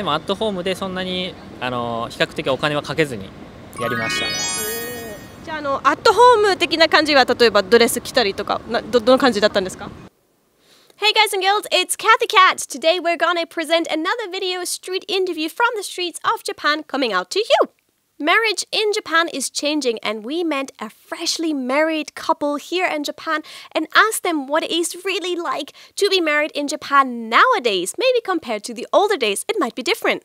でもアットホームでそんなに比較的お金はかけずにやりました。じゃあアットホーム的な感じは例えばドレス着たりとかどの感じだったんですか？Hey guys and girls, it's Kathy Cat. Today we're gonna present another video street interview from the streets of Japan coming out to you. Marriage in Japan is changing, and we met a freshly married couple here in Japan and asked them what it is really like to be married in Japan nowadays. Maybe compared to the older days, it might be different.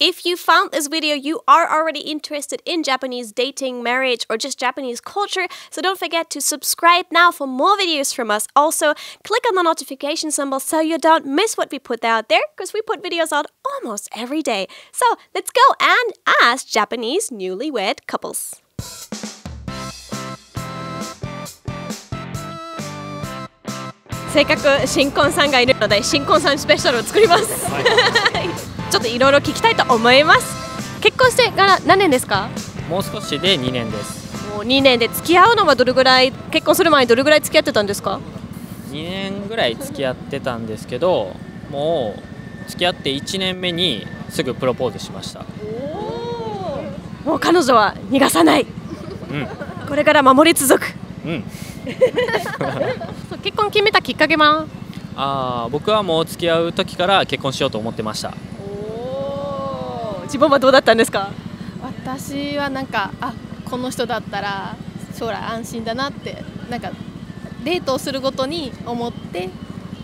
If you found this video, you are already interested in Japanese dating, marriage, or just Japanese culture, so don't forget to subscribe now for more videos from us. Also, click on the notification symbol so you don't miss what we put out there, because we put videos out almost every day. So let's go and ask Japanese newlywed couples. Special ちょっといろいろ聞きたいと思います。結婚してから何年ですか？もう少しで2年です。もう2年で付き合うのはどれぐらい、結婚する前にどれぐらい付き合ってたんですか？2年ぐらい付き合ってたんですけど、もう付き合って1年目にすぐプロポーズしました。もう彼女は逃がさない。うん、これから守り続く。うん、結婚決めたきっかけは？僕はもう付き合う時から結婚しようと思ってました。自分はどうだったんですか？私はなんかこの人だったら将来安心だなってなんかデートをするごとに思って、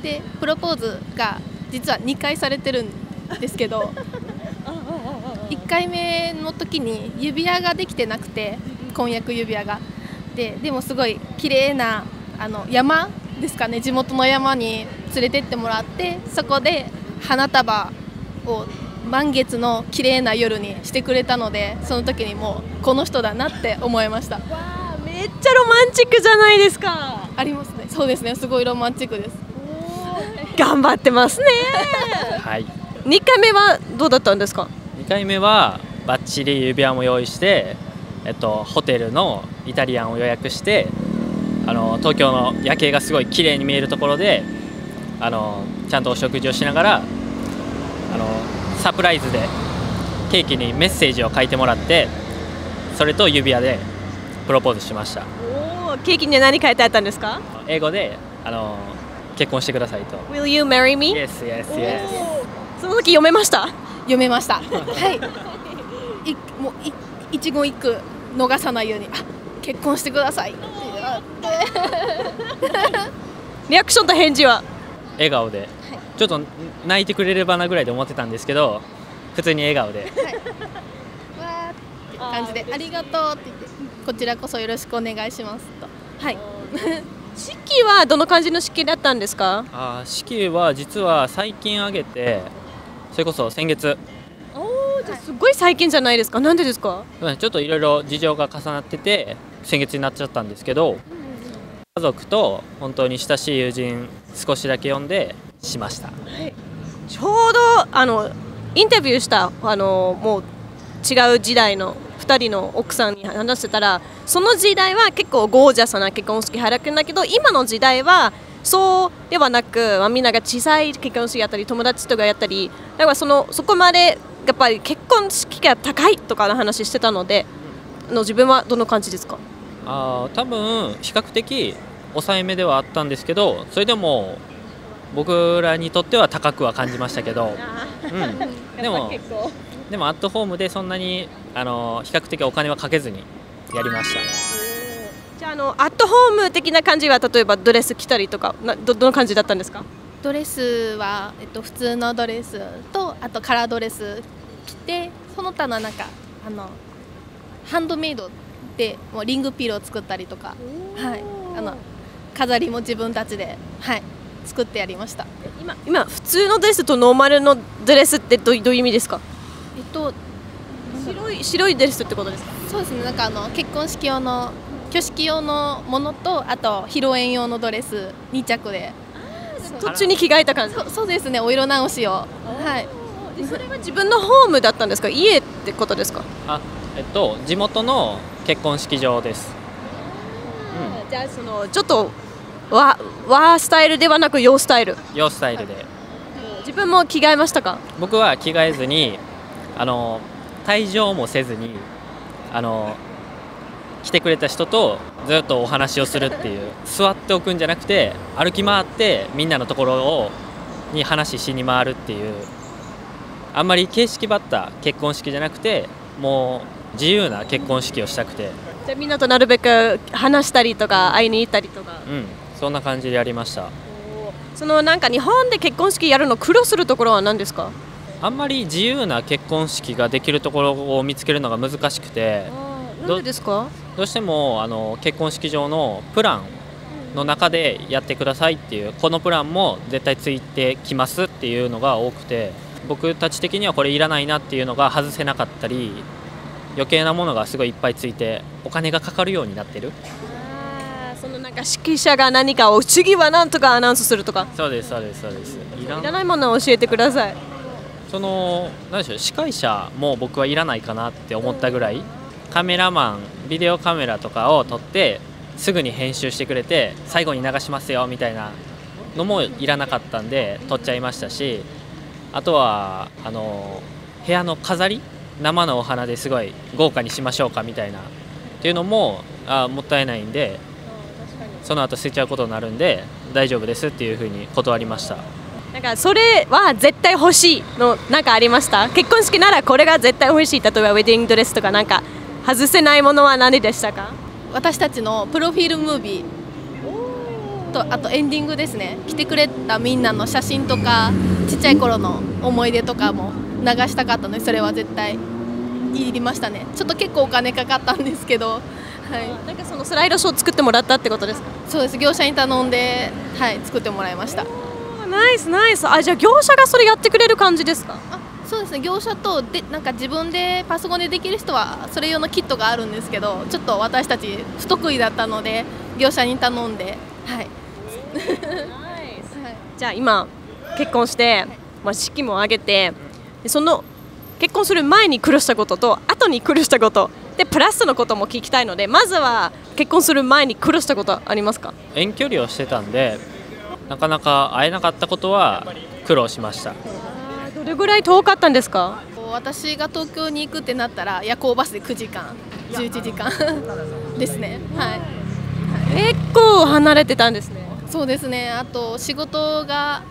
でプロポーズが実は2回されてるんですけど1回目の時に指輪ができてなくて、婚約指輪がでもすごい綺麗な山ですかね、地元の山に連れてってもらって、そこで花束を満月の綺麗な夜にしてくれたので、その時にもうこの人だなって思いました。わー、めっちゃロマンチックじゃないですか。ありますね。そうですね、すごいロマンチックです。頑張ってますね。はい。2回目はどうだったんですか？2回目はバッチリ指輪も用意して、ホテルのイタリアンを予約して、東京の夜景がすごい綺麗に見えるところでちゃんとお食事をしながらサプライズでケーキにメッセージを書いてもらって、それと指輪でプロポーズしました。おー、ケーキには何書いてあったんですか？英語で結婚してくださいと。 Will you marry me? Yes, yes, yes。 その時読めました？読めました。はい。もう一言一句逃さないように結婚してください。リアクションと返事は笑顔で、ちょっと泣いてくれればなぐらいで思ってたんですけど、普通に笑顔で、わーって感じで、ありがとうって言って、こちらこそよろしくお願いしますと。はい。式はどの感じの式だったんですか？式は実は最近挙げて、それこそ先月。じゃあすごい最近じゃないですか。なんでですか？ちょっといろいろ事情が重なってて先月になっちゃったんですけど、家族と本当に親しい友人少しだけ呼んでしました。はい、ちょうどインタビューしたもう違う時代の2人の奥さんに話してたら、その時代は結構ゴージャスな結婚式はやるんだけど、今の時代はそうではなく、みんなが小さい結婚式やったり友達とかやったり、だからそこまでやっぱり結婚式が高いとかの話してたので、自分はどの感じですか？多分比較的抑えめではあったんですけど、それでも僕らにとっては高くは感じましたけど、うん、でもアットホームでそんなに比較的お金はかけずにやりました。じゃあアットホーム的な感じは例えばドレス着たりとかどの感じだったんですか？ドレスは、普通のドレスとあとカラードレス着て、その他のなんかハンドメイドでもうリングピールを作ったりとか、はい、飾りも自分たちで、はい、作ってやりました。今普通のドレスとノーマルのドレスってどういう意味ですか？白いドレスってことですか？そうですね。なんか結婚式用の挙式用のものとあと披露宴用のドレス2着で。途中に着替えた感じ。そうですね、お色直しを。はい。それは自分のホームだったんですか、家ってことですか？地元の結婚式場です。じゃあちょっと和スタイルではなく洋スタイル。洋スタイルで。自自分も着替えましたか？僕は着替えずに退場もせずに来てくれた人とずっとお話をするっていう、座っておくんじゃなくて歩き回ってみんなのところに話しに回るっていう、あんまり形式ばった結婚式じゃなくて、もう自由な結婚式をしたくて、じゃあみんなとなるべく話したりとか会いに行ったりとか、そんな感じでやりました。そのなんか日本で結婚式やるの苦労するところは何ですか？あんまり自由な結婚式ができるところを見つけるのが難しくて。なんでですか？どうしても結婚式場のプランの中でやってくださいっていう、このプランも絶対ついてきますっていうのが多くて、僕たち的にはこれいらないなっていうのが外せなかったり、余計なものがすごいいっぱいついてお金がかかるようになってる。そのなんか指揮者が何かを次はなんとかアナウンスするとか。そうですそうですそうです。いらないものを教えてください。なんでしょう、司会者も僕はいらないかなって思ったぐらい。カメラマン、ビデオカメラとかを撮ってすぐに編集してくれて最後に流しますよみたいなのもいらなかったんで撮っちゃいましたし、あとは部屋の飾り、生のお花ですごい豪華にしましょうかみたいなっていうのももったいないんで、その後捨てちゃうことになるんで大丈夫ですっていうふうに断りました。なんかそれは絶対欲しいのなんかありました？結婚式ならこれが絶対欲しい、例えばウェディングドレスとか、なんか外せないものは何でしたか？私たちのプロフィールムービーと、あとエンディングですね。来てくれたみんなの写真とかちっちゃい頃の思い出とかも流したかったので、それは絶対いりましたね。ちょっと結構お金かかったんですけど、はい、なんかそのスライドショー作ってもらったってことですか？そうです、業者に頼んで、はい、作ってもらいました。ナイスナイス。あ、じゃあ業者がそれやってくれる感じですか？そうですね、業者とで、なんか自分でパソコンでできる人はそれ用のキットがあるんですけど、ちょっと私たち不得意だったので業者に頼んで、はい、じゃあ今結婚して、まあ、式も挙げて、その結婚する前に苦労したことと後に苦労したことでプラスのことも聞きたいので、まずは結婚する前に苦労したことありますか？遠距離をしてたんでなかなか会えなかったことは苦労しました。どれぐらい遠かったんですか？私が東京に行くってなったら夜行バスで9時間、11時間ですね。はい。結構離れてたんですね。そうですね。あと仕事が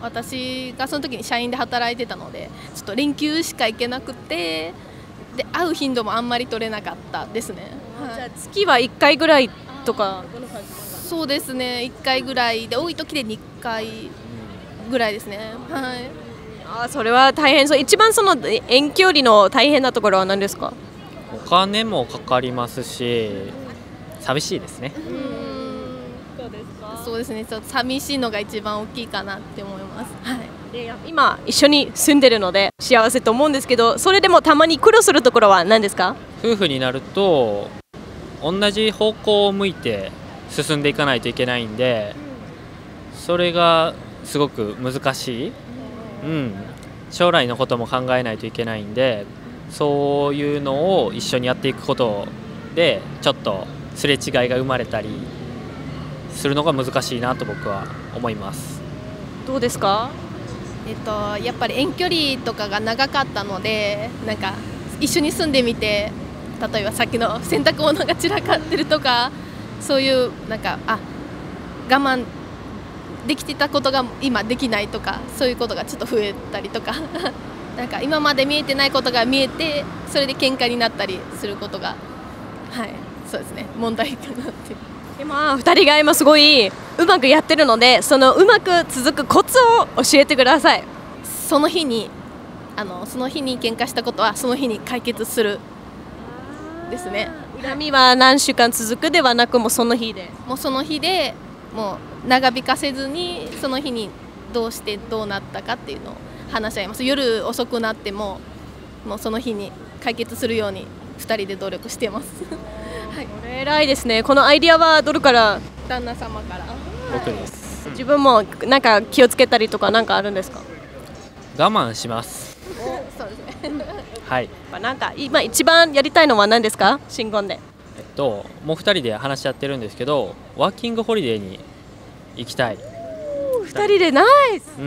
私がその時に社員で働いてたので、ちょっと連休しか行けなくて、で会う頻度もあんまり取れなかったですね。はい、じゃあ月は1回ぐらいとか。そうですね。1回ぐらいで多い時で2回ぐらいですね。はい。あ、それは大変そう。一番その遠距離の大変なところは何ですか？お金もかかりますし、寂しいですね。そうですね。ちょっと寂しいのが一番大きいかなって思います。はい。で、今一緒に住んでるので幸せと思うんですけど、それでもたまに苦労するところは何ですか？夫婦になると同じ方向を向いて進んでいかないといけないんで、それがすごく難しい。将来のことも考えないといけないんで、そういうのを一緒にやっていくことでちょっとすれ違いが生まれたりするのが難しいなと僕は思います。どうですか？やっぱり遠距離とかが長かったので、なんか一緒に住んでみて、例えばさっきの洗濯物が散らかってるとか、そういうなんか我慢できてたことが今できないとか、そういうことがちょっと増えたりとかなんか今まで見えてないことが見えて、それで喧嘩になったりすることが、はい、そうですね、問題かなって。でも2人が今すごいうまくやってるので、そのうまく続くコツを教えてください。その日に喧嘩したことはその日に解決するですね。恨みは何週間続くではなく、もうその日で、もうその日でもう長引かせずに、その日にどうしてどうなったかっていうのを話し合います。夜遅くなってももうその日に解決するように2人で努力してます、はい、これ偉いですね。このアイディアはどれから？旦那様から。僕です。自分もなんか気をつけたりとかなんかあるんですか？我慢します。そうですねはい。なんか今一番やりたいのは何ですか？新婚でもう2人で話し合ってるんですけど、ワーキングホリデーに行きたい。2人でナイス。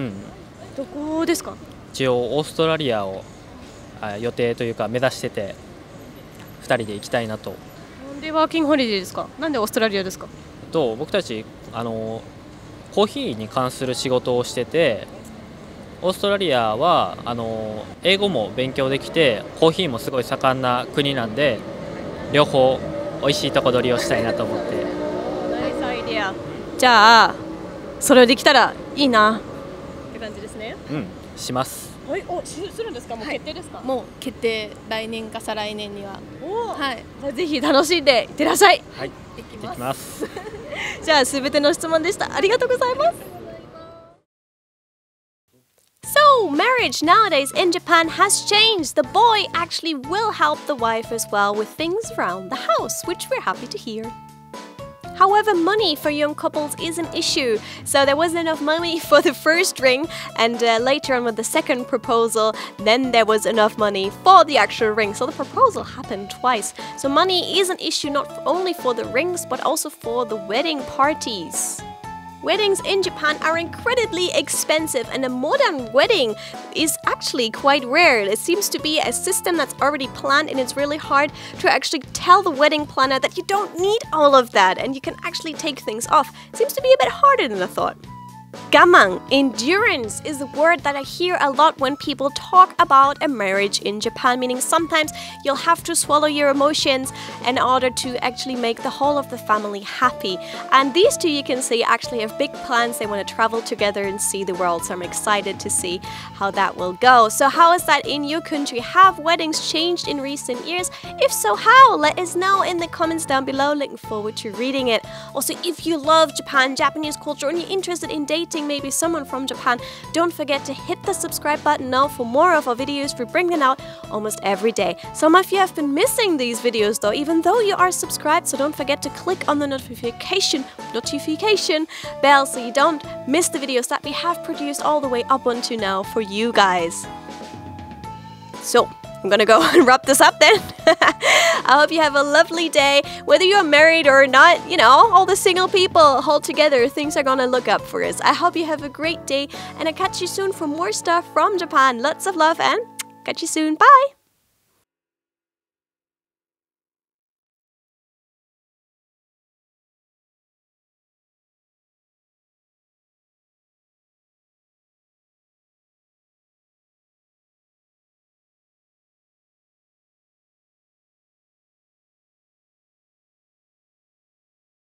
どこですか？一応オーストラリアを予定というか目指してて、2人で行きたいなと。なんでワーキングホリデーですか？なんでオーストラリアですか？僕たちコーヒーに関する仕事をしてて、オーストラリアは英語も勉強できてコーヒーもすごい盛んな国なんで、両方美味しいとこ取りをしたいなと思って。ナイスアイディア。じゃあそれをできたらいいなって感じですね。うん、します。はい、するんですか？もう決定ですか？もう決定、来年か再来年には。はい、ぜひ楽しんでいってらっしゃい。はい、いきます。じゃあすべての質問でした。ありがとうございます。So marriage nowadays in Japan has changed. The boy actually will help the wife as well with things around the house, which we're happy to hear. However, money for young couples is an issue, so there wasn't enough money for the first ring, and later on with the second proposal, then there was enough money for the actual ring, so the proposal happened twice. So money is an issue not only for the rings, but also for the wedding parties. Weddings in Japan are incredibly expensive, and a modern wedding is actually quite rare. It seems to be a system that's already planned, and it's really hard to actually tell the wedding planner that you don't need all of that and you can actually take things off. It seems to be a bit harder than I thought. Gaman, endurance, is the word that I hear a lot when people talk about a marriage in Japan, meaning sometimes you'll have to swallow your emotions in order to actually make the whole of the family happy. And these two, you can see, actually have big plans. They want to travel together and see the world, so I'm excited to see how that will go. So how is that in your country? Have weddings changed in recent years? If so, how? Let us know in the comments down below. Looking forward to reading it. Also, if you love Japan, Japanese culture, and you're interested in dating, maybe someone from Japan, don't forget to hit the subscribe button now for more of our videos. We bring them out almost every day. Some of you have been missing these videos though, even though you are subscribed, so don't forget to click on the notification bell so you don't miss the videos that we have produced all the way up until now for you guys. So I'm gonna go and wrap this up then. I hope you have a lovely day. Whether you're married or not, you know, all the single people hold together. Things are gonna look up for us. I hope you have a great day, and I'll catch you soon for more stuff from Japan. Lots of love and catch you soon. Bye!